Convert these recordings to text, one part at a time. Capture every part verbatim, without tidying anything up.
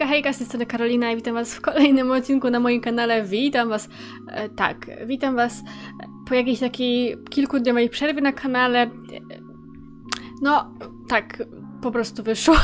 Hejka, hejka, z tej strony Karolina i witam was w kolejnym odcinku na moim kanale. Witam was, e, tak, witam was po jakiejś takiej kilkudniowej przerwie na kanale. No, tak po prostu wyszło.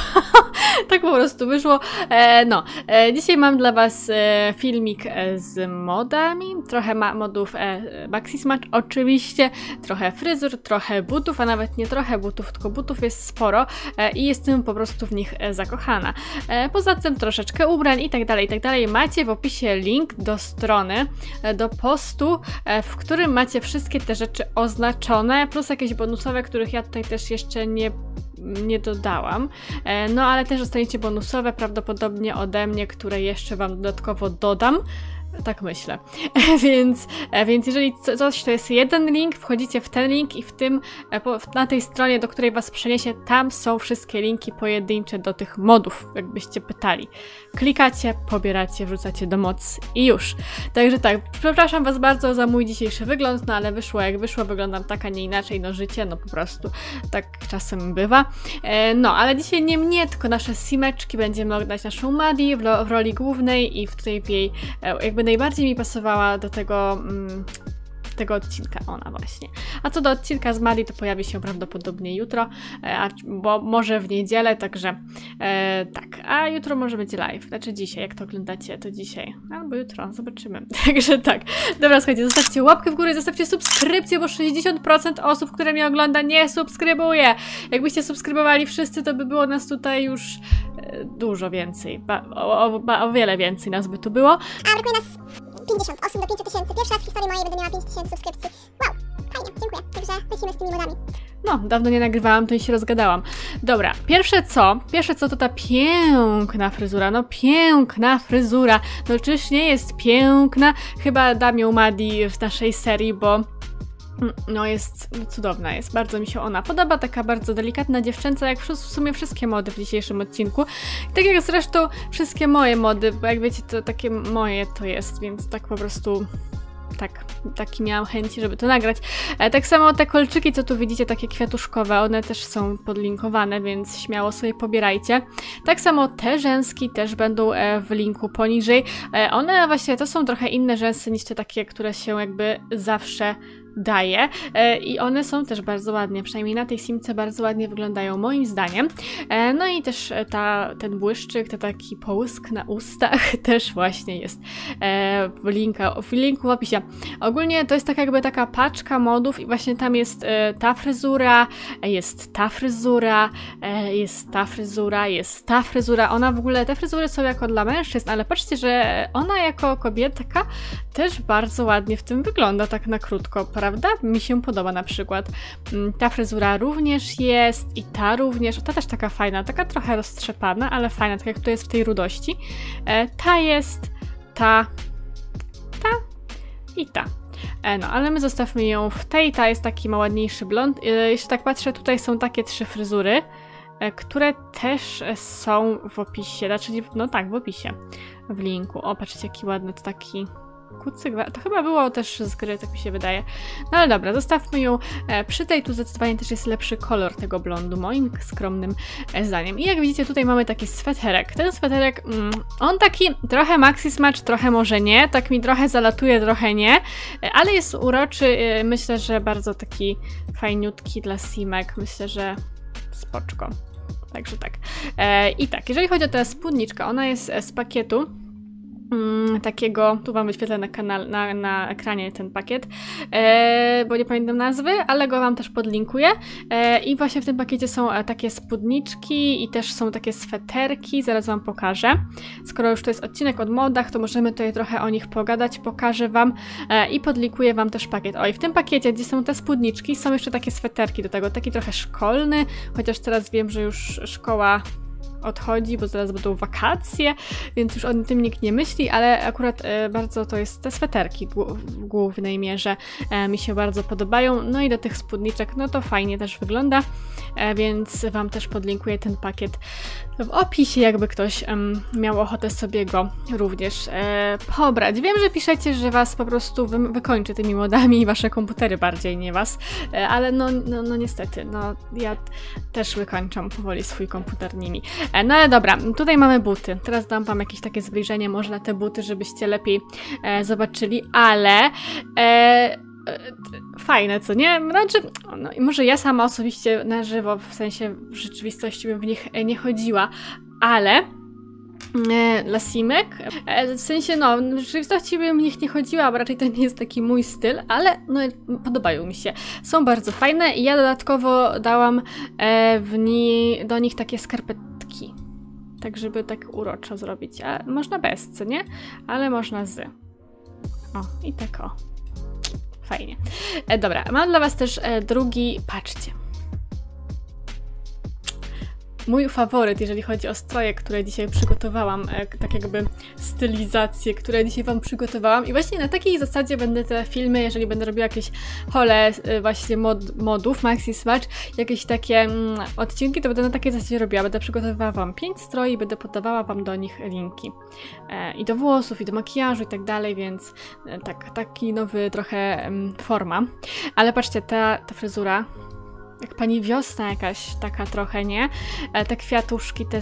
Tak po prostu wyszło. E, no, e, dzisiaj mam dla was e, filmik e, z modami. Trochę ma modów e, Maxis Match oczywiście, trochę fryzur, trochę butów, a nawet nie trochę butów, tylko butów jest sporo e, i jestem po prostu w nich e, zakochana. E, poza tym troszeczkę ubrań i tak dalej, i tak dalej. Macie w opisie link do strony, e, do postu, e, w którym macie wszystkie te rzeczy oznaczone, plus jakieś bonusowe, których ja tutaj też jeszcze nie nie dodałam, no ale też dostaniecie bonusowe prawdopodobnie ode mnie, które jeszcze wam dodatkowo dodam, tak myślę. więc, więc jeżeli coś, to jest jeden link, wchodzicie w ten link i w tym, na tej stronie, do której was przeniesie, tam są wszystkie linki pojedyncze do tych modów, jakbyście pytali. Klikacie, pobieracie, wrzucacie do mods i już. Także tak, przepraszam was bardzo za mój dzisiejszy wygląd, no ale wyszło jak wyszło, wyglądam tak, a nie inaczej, no życie, no po prostu tak czasem bywa. No, ale dzisiaj nie mnie, tylko nasze simeczki, będziemy oglądać naszą Maddie w, w roli głównej i w tej w jej, jakby najbardziej mi pasowała do tego, mm, tego odcinka ona właśnie. A co do odcinka z Maddie, to pojawi się prawdopodobnie jutro, a, bo może w niedzielę, także e, tak. A jutro może być live, znaczy dzisiaj, jak to oglądacie, to dzisiaj. Albo jutro, zobaczymy. Także tak. Dobra, słuchajcie, zostawcie łapkę w górę, zostawcie subskrypcję, bo sześćdziesiąt procent osób, które mnie ogląda, nie subskrybuje. Jakbyście subskrybowali wszyscy, to by było nas tutaj już dużo więcej, ba o, o, ba o wiele więcej nas by tu było. A brakuje nas pięćdziesiąt osób do pięciu tysięcy. Pierwszy raz w historii mojej będę miała pięć tysięcy subskrypcji. Wow, fajnie, dziękuję. Także lecimy z tymi modami. No, dawno nie nagrywałam, to i się rozgadałam. Dobra, pierwsze co, pierwsze co to ta piękna fryzura, no piękna fryzura. No czyż nie jest piękna? Chyba dam ją Maddie w naszej serii, bo no jest cudowna, jest, bardzo mi się ona podoba, taka bardzo delikatna dziewczęca, jak w sumie wszystkie mody w dzisiejszym odcinku. I tak jak zresztą wszystkie moje mody, bo jak wiecie, to takie moje to jest, więc tak po prostu tak, taki miałam chęci, żeby to nagrać. Tak samo te kolczyki, co tu widzicie, takie kwiatuszkowe, one też są podlinkowane, więc śmiało sobie pobierajcie. Tak samo te rzęski też będą w linku poniżej. One właśnie, to są trochę inne rzęsy niż te takie, które się jakby zawsze daje i one są też bardzo ładnie, przynajmniej na tej simce bardzo ładnie wyglądają moim zdaniem. No i też ta, ten błyszczyk, to taki połysk na ustach też właśnie jest w, linka, w linku w opisie. Ogólnie to jest tak jakby taka paczka modów i właśnie tam jest ta fryzura, jest ta fryzura, jest ta fryzura, jest ta fryzura. Ona w ogóle, te fryzury są jako dla mężczyzn, ale patrzcie, że ona jako kobietka też bardzo ładnie w tym wygląda, tak na krótko, prawda? Mi się podoba na przykład. Ta fryzura również jest i ta również, ta też taka fajna, taka trochę roztrzepana, ale fajna, tak jak to jest w tej rudości. E, ta jest, ta, ta i ta. E, no, ale my zostawmy ją w tej, ta jest taki ma ładniejszy blond. E, jeszcze tak patrzę, tutaj są takie trzy fryzury, e, które też są w opisie, znaczy, no tak, w opisie, w linku. O, patrzcie, jaki ładny to taki kucyk, to chyba było też z gry, tak mi się wydaje. No ale dobra, zostawmy ją przy tej, tu zdecydowanie też jest lepszy kolor tego blondu, moim skromnym zdaniem. I jak widzicie, tutaj mamy taki sweterek. Ten sweterek, on taki trochę Maxis Match, trochę może nie, tak mi trochę zalatuje, trochę nie, ale jest uroczy, myślę, że bardzo taki fajniutki dla simek, myślę, że spoczko. Także tak. I tak, jeżeli chodzi o tę spódniczkę, ona jest z pakietu, Mm, takiego, tu wam wyświetlę na, kanal, na, na ekranie ten pakiet, e, bo nie pamiętam nazwy, ale go wam też podlinkuję. E, I właśnie w tym pakiecie są takie spódniczki i też są takie sweterki, zaraz wam pokażę. Skoro już to jest odcinek o modach, to możemy tutaj trochę o nich pogadać, pokażę wam e, i podlinkuję wam też pakiet. O, i w tym pakiecie, gdzie są te spódniczki, są jeszcze takie sweterki do tego, taki trochę szkolny, chociaż teraz wiem, że już szkoła odchodzi, bo zaraz będą wakacje, więc już o tym nikt nie myśli, ale akurat e, bardzo to jest, te sweterki w głównej mierze e, mi się bardzo podobają, no i do tych spódniczek, no to fajnie też wygląda. więc Wam też podlinkuję ten pakiet w opisie, jakby ktoś miał ochotę sobie go również pobrać. Wiem, że piszecie, że Was po prostu wy wykończy tymi modami i Wasze komputery bardziej, nie Was, ale no, no, no niestety, no ja też wykończam powoli swój komputer nimi. No ale dobra, tutaj mamy buty. Teraz dam Wam jakieś takie zbliżenie może na te buty, żebyście lepiej zobaczyli, ale... E fajne, co nie? Znaczy, no i może ja sama osobiście na żywo, w sensie w rzeczywistości bym w nich nie chodziła, ale e, lasimek, e, w sensie no, w rzeczywistości bym w nich nie chodziła, bo raczej to nie jest taki mój styl, ale no podobają mi się. Są bardzo fajne i ja dodatkowo dałam e, w ni do nich takie skarpetki, tak żeby tak uroczo zrobić, a można bez, co nie? Ale można z. O, i tak o. Fajnie. E, dobra, mam dla Was też e, drugi, patrzcie. Mój faworyt, jeżeli chodzi o stroje, które dzisiaj przygotowałam, e, tak jakby stylizacje, które dzisiaj Wam przygotowałam. I właśnie na takiej zasadzie będę te filmy, jeżeli będę robiła jakieś hole e, właśnie mod, modów, Maxis Match, jakieś takie mm, odcinki, to będę na takiej zasadzie robiła. Będę przygotowywała Wam pięć stroi i będę podawała Wam do nich linki. E, I do włosów, i do makijażu, i tak dalej, więc e, tak, taki nowy trochę m, forma. Ale patrzcie, ta, ta fryzura... Jak pani wiosna jakaś taka trochę, nie? Te kwiatuszki, te,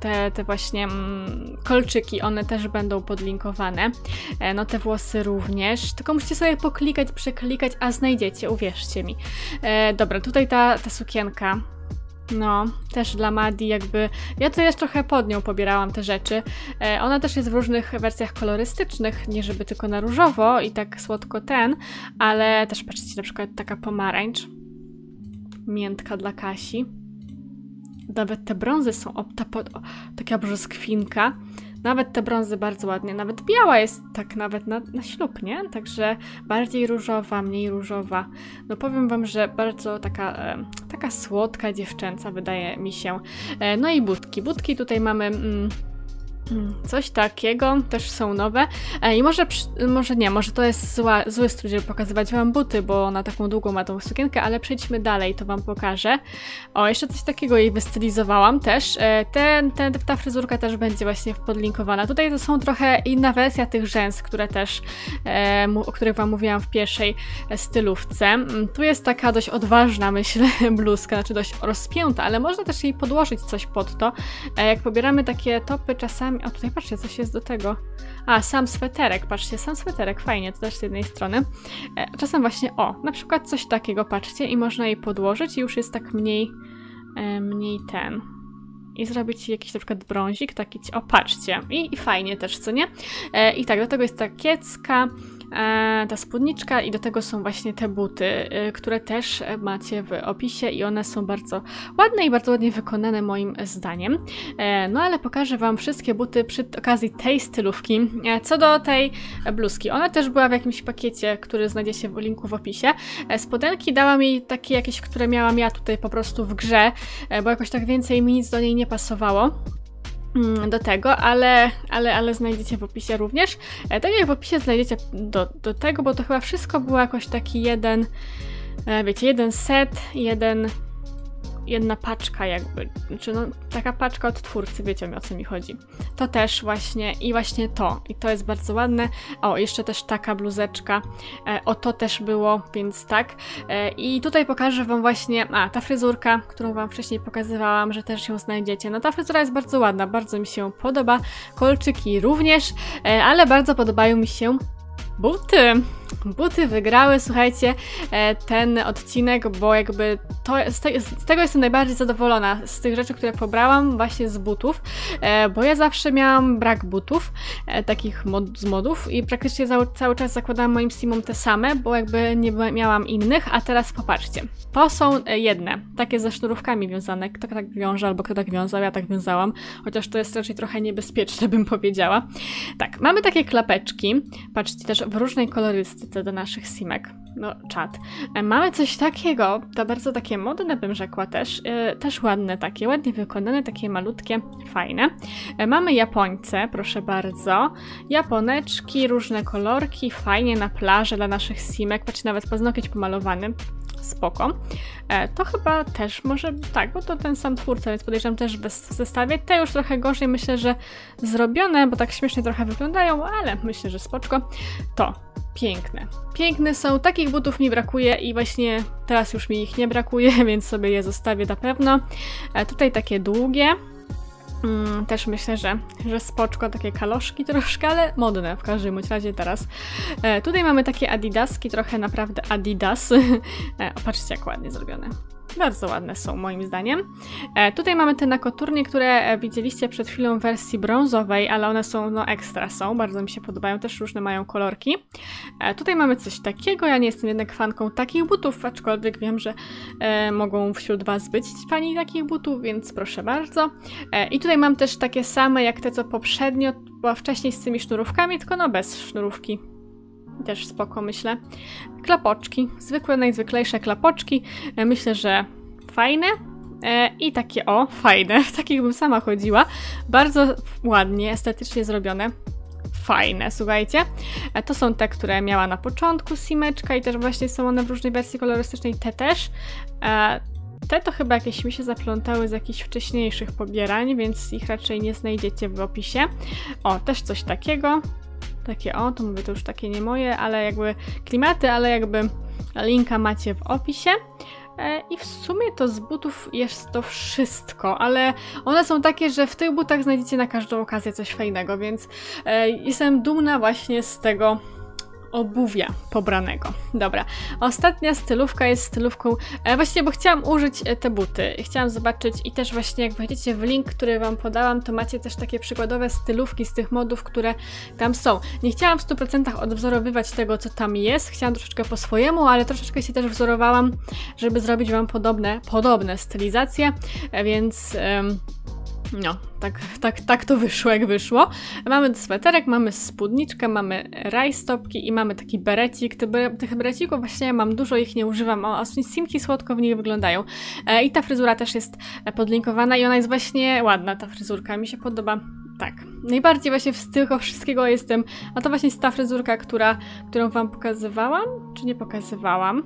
te, te właśnie mm, kolczyki, one też będą podlinkowane. No te włosy również. Tylko musicie sobie poklikać, przeklikać, a znajdziecie, uwierzcie mi. E, dobra, tutaj ta, ta sukienka. No, też dla Madi jakby... Ja to jeszcze trochę pod nią pobierałam te rzeczy. E, ona też jest w różnych wersjach kolorystycznych, nie żeby tylko na różowo i tak słodko ten, ale też patrzcie, na przykład taka pomarańcz. Miętka dla Kasi. Nawet te brązy są o, ta, o, taka brzoskwinka. Nawet te brązy bardzo ładnie. Nawet biała jest tak nawet na, na ślub, nie? Także bardziej różowa, mniej różowa. No powiem Wam, że bardzo taka, e, taka słodka dziewczęca wydaje mi się. E, no i budki. Budki tutaj mamy... Mm, coś takiego, też są nowe e, i może, przy, może nie, może to jest zła, zły strój, żeby pokazywać Wam buty, bo ona taką długą ma tą sukienkę, ale przejdźmy dalej, to Wam pokażę. O, jeszcze coś takiego jej wystylizowałam też, e, ten, ten, ta fryzurka też będzie właśnie podlinkowana. Tutaj to są trochę inna wersja tych rzęs, które też, e, o których Wam mówiłam w pierwszej stylówce. Tu jest taka dość odważna, myślę, bluzka, znaczy dość rozpięta, ale można też jej podłożyć coś pod to. E, jak pobieramy takie topy czasami. O, tutaj patrzcie, coś jest do tego. A, sam sweterek, patrzcie, sam sweterek, fajnie, to też z jednej strony. E, czasem właśnie, o, na przykład coś takiego, patrzcie, i można jej podłożyć i już jest tak mniej, e, mniej ten. I zrobić jakiś na przykład brązik, taki, o, patrzcie, i, i fajnie też, co nie? E, I tak, do tego jest ta kiecka, e, ta spódniczka i do tego są właśnie te buty, e, które też macie w opisie i one są bardzo ładne i bardzo ładnie wykonane moim zdaniem. E, no ale pokażę Wam wszystkie buty przy okazji tej stylówki. E, co do tej bluzki, ona też była w jakimś pakiecie, który znajdziecie w linku w opisie. E, spodenki dałam jej takie jakieś, które miałam ja tutaj po prostu w grze, e, bo jakoś tak więcej mi nic do niej nie pasowało do tego, ale, ale, ale znajdziecie w opisie również. Tak jak w opisie znajdziecie do, do tego, bo to chyba wszystko było jakoś taki jeden, wiecie, jeden set, jeden, jedna paczka jakby, znaczy no, taka paczka od twórcy, wiecie o co mi chodzi. To też właśnie i właśnie to, i to jest bardzo ładne. O, jeszcze też taka bluzeczka, e, o to też było, więc tak. E, I tutaj pokażę Wam właśnie, a ta fryzurka, którą Wam wcześniej pokazywałam, że też ją znajdziecie. No ta fryzura jest bardzo ładna, bardzo mi się podoba, kolczyki również, e, ale bardzo podobają mi się buty. Buty wygrały, słuchajcie, ten odcinek, bo jakby to, z, te, z tego jestem najbardziej zadowolona, z tych rzeczy, które pobrałam, właśnie z butów, bo ja zawsze miałam brak butów, takich mod, z modów i praktycznie za, cały czas zakładałam moim simom te same, bo jakby nie miałam innych, a teraz popatrzcie, to są jedne, takie ze sznurówkami wiązane, kto tak wiąże albo kto tak wiązał, ja tak wiązałam, chociaż to jest raczej trochę niebezpieczne, bym powiedziała. Tak, mamy takie klapeczki, patrzcie, też w różnej kolorystyce do naszych simek. No, czad. Mamy coś takiego, to bardzo takie modne bym rzekła też, e, też ładne takie, ładnie wykonane, takie malutkie, fajne. E, mamy japońce, proszę bardzo, japoneczki, różne kolorki, fajnie na plaży dla naszych simek, patrzcie, nawet paznokieć pomalowany, spoko. E, to chyba też może, tak, bo to ten sam twórca, więc podejrzewam też bez w zestawie. Te już trochę gorzej, myślę, że zrobione, bo tak śmiesznie trochę wyglądają, ale myślę, że spoczko. To piękne. Piękne są, takich butów mi brakuje i właśnie teraz już mi ich nie brakuje, więc sobie je zostawię na pewno. E, tutaj takie długie. Mm, też myślę, że, że spoczko, takie kaloszki troszkę, ale modne w każdym razie teraz. E, tutaj mamy takie adidaski, trochę naprawdę adidas. E, patrzcie, jak ładnie zrobione. Bardzo ładne są moim zdaniem. E, tutaj mamy te nakoturnie, które widzieliście przed chwilą w wersji brązowej, ale one są, no ekstra są, bardzo mi się podobają, też różne mają kolorki. E, tutaj mamy coś takiego, ja nie jestem jednak fanką takich butów, aczkolwiek wiem, że e, mogą wśród Was być fani takich butów, więc proszę bardzo. E, I tutaj mam też takie same jak te co poprzednio, była wcześniej z tymi sznurówkami, tylko no bez sznurówki. Też spoko, myślę. Klapoczki. Zwykłe, najzwyklejsze klapoczki. Myślę, że fajne. E, I takie, o, fajne. W takich bym sama chodziła. Bardzo ładnie, estetycznie zrobione. Fajne, słuchajcie. E, to są te, które miała na początku Simeczka i też właśnie są one w różnej wersji kolorystycznej. Te też. E, Te to chyba jakieś mi się zaplątały z jakichś wcześniejszych pobierań, więc ich raczej nie znajdziecie w opisie. O, też coś takiego. Takie o, to mówię, to już takie nie moje, ale jakby klimaty, ale jakby linka macie w opisie. E, I w sumie to z butów jest to wszystko, ale one są takie, że w tych butach znajdziecie na każdą okazję coś fajnego, więc e, jestem dumna właśnie z tego obuwia pobranego. Dobra, ostatnia stylówka jest stylówką, e, właśnie bo chciałam użyć te buty, chciałam zobaczyć i też właśnie jak wejdziecie w link, który Wam podałam, to macie też takie przykładowe stylówki z tych modów, które tam są. Nie chciałam w stu procentach odwzorowywać tego, co tam jest, chciałam troszeczkę po swojemu, ale troszeczkę się też wzorowałam, żeby zrobić Wam podobne, podobne stylizacje, e, więc... Ym, No, tak, tak, tak to wyszło, jak wyszło. Mamy sweterek, mamy spódniczkę, mamy rajstopki i mamy taki berecik. Tych berecików właśnie ja mam dużo, ich nie używam, a simki słodko w nich wyglądają. E, I ta fryzura też jest podlinkowana i ona jest właśnie ładna, ta fryzurka, mi się podoba. Tak, najbardziej właśnie z tego wszystkiego jestem, a to właśnie jest ta fryzurka, która, którą Wam pokazywałam, czy nie pokazywałam?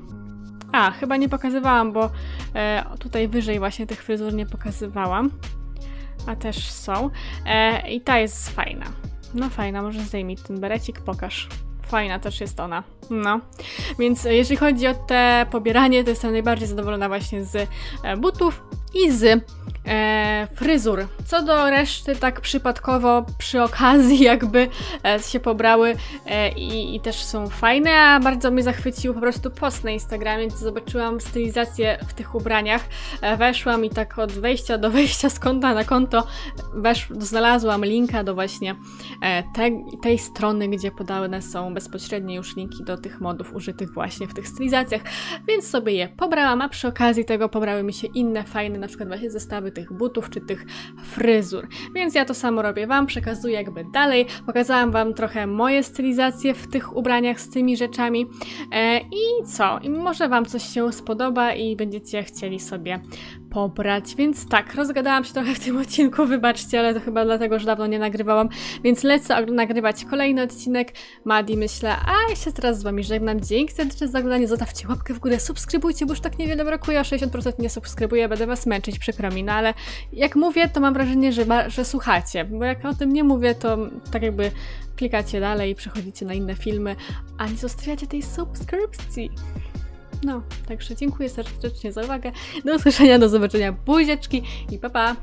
A, chyba nie pokazywałam, bo e, tutaj wyżej właśnie tych fryzur nie pokazywałam. A też są. E, I ta jest fajna. No fajna, może zdejmij ten berecik, pokaż. Fajna też jest ona. No. Więc jeżeli chodzi o te pobieranie, to jestem najbardziej zadowolona właśnie z butów i z e, fryzur. Co do reszty, tak przypadkowo, przy okazji jakby e, się pobrały e, i, i też są fajne, a bardzo mnie zachwycił po prostu post na Instagramie, gdzie zobaczyłam stylizację w tych ubraniach. E, weszłam i tak od wejścia do wejścia z konta na konto wesz, znalazłam linka do właśnie e, te, tej strony, gdzie podawane są bezpośrednie już linki do do tych modów użytych właśnie w tych stylizacjach, więc sobie je pobrałam, a przy okazji tego pobrały mi się inne fajne, na przykład właśnie zestawy tych butów, czy tych fryzur. Więc ja to samo robię Wam, przekazuję jakby dalej, pokazałam Wam trochę moje stylizacje w tych ubraniach z tymi rzeczami e, i co? I może Wam coś się spodoba i będziecie chcieli sobie pobrać, więc tak, rozgadałam się trochę w tym odcinku, wybaczcie, ale to chyba dlatego, że dawno nie nagrywałam, więc lecę nagrywać kolejny odcinek Madi, myślę, a ja się teraz z Wami żegnam, dzięki serdecznie za oglądanie, zostawcie łapkę w górę, subskrybujcie, bo już tak niewiele brakuje, sześćdziesiąt procent nie subskrybuję, będę Was męczyć, przykro mi, no ale jak mówię, to mam wrażenie, że, że słuchacie, bo jak o tym nie mówię, to tak jakby klikacie dalej i przechodzicie na inne filmy, a nie zostawiacie tej subskrypcji. No, także dziękuję serdecznie za uwagę. Do usłyszenia, do zobaczenia, buziaczki i pa pa!